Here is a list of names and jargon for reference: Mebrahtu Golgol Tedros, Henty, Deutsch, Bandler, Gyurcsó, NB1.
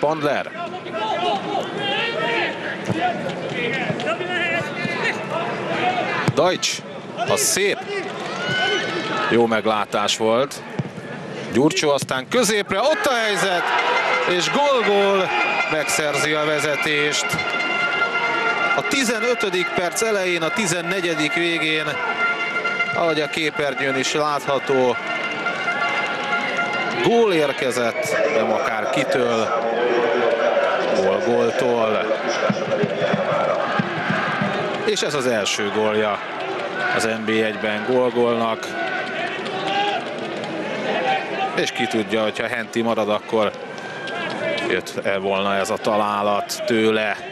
Bandler. Deutsch, az szép. Jó meglátás volt. Gyurcsó aztán középre, ott a helyzet, és Golgol megszerzi a vezetést. A 15. perc elején, a 14. végén, ahogy a képernyőn is látható, gól érkezett, nem akár kitől, Golgoltól. És ez az első gólja az NB1-ben Golgolnak. És ki tudja, hogyha Henty marad, akkor jött volna ez a találat tőle.